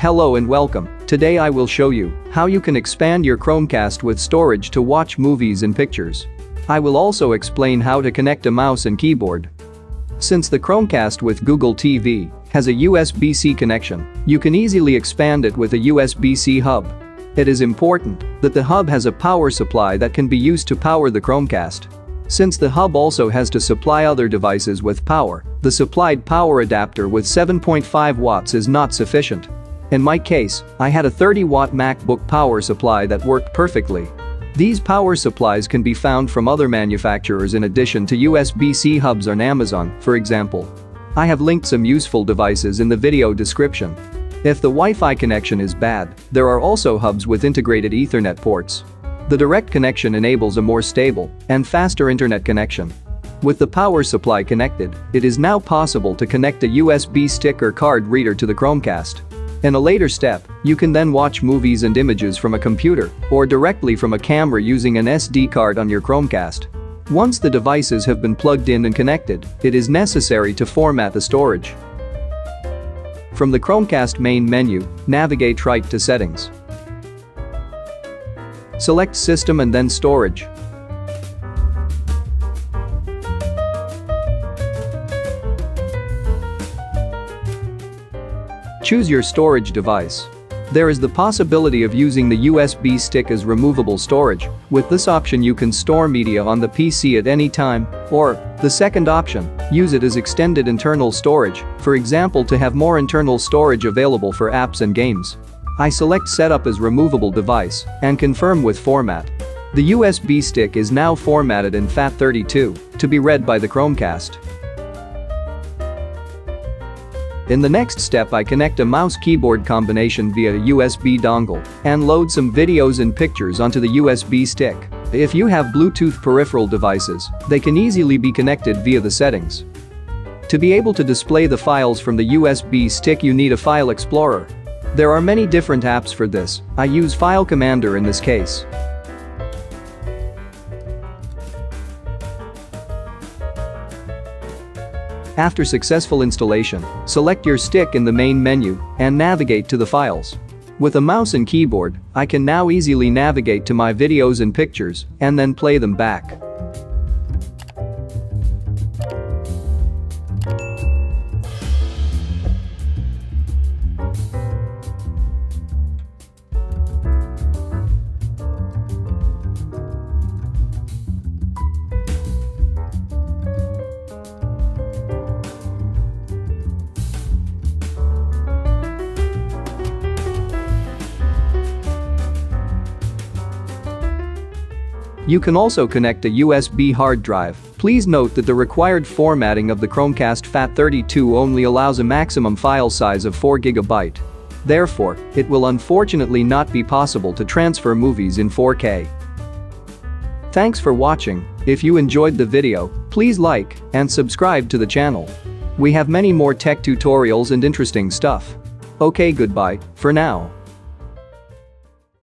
Hello and welcome. Today I will show you how you can expand your Chromecast with storage to watch movies and pictures. I will also explain how to connect a mouse and keyboard. Since the Chromecast with Google TV has a USB-C connection, you can easily expand it with a USB-C hub. It is important that the hub has a power supply that can be used to power the Chromecast. Since the hub also has to supply other devices with power, the supplied power adapter with 7.5 watts is not sufficient. In my case, I had a 30-watt MacBook power supply that worked perfectly. These power supplies can be found from other manufacturers in addition to USB-C hubs on Amazon, for example. I have linked some useful devices in the video description. If the Wi-Fi connection is bad, there are also hubs with integrated Ethernet ports. The direct connection enables a more stable and faster internet connection. With the power supply connected, it is now possible to connect a USB stick or card reader to the Chromecast. In a later step, you can then watch movies and images from a computer or directly from a camera using an SD card on your Chromecast. Once the devices have been plugged in and connected, it is necessary to format the storage. From the Chromecast main menu, navigate right to Settings. Select System and then Storage. Choose your storage device. There is the possibility of using the USB stick as removable storage. With this option you can store media on the PC at any time, or, the second option, use it as extended internal storage, for example to have more internal storage available for apps and games. I select Setup as removable device and confirm with Format. The USB stick is now formatted in FAT32 to be read by the Chromecast. In the next step I connect a mouse-keyboard combination via a USB dongle and load some videos and pictures onto the USB stick. If you have Bluetooth peripheral devices, they can easily be connected via the settings. To be able to display the files from the USB stick you need a file explorer. There are many different apps for this, I use File Commander in this case. After successful installation, select your stick in the main menu and navigate to the files. With a mouse and keyboard, I can now easily navigate to my videos and pictures and then play them back. You can also connect a USB hard drive. Please note that the required formatting of the Chromecast FAT32 only allows a maximum file size of 4 GB. Therefore, it will unfortunately not be possible to transfer movies in 4K. Thanks for watching. If you enjoyed the video, please like and subscribe to the channel. We have many more tech tutorials and interesting stuff. Okay, goodbye for now.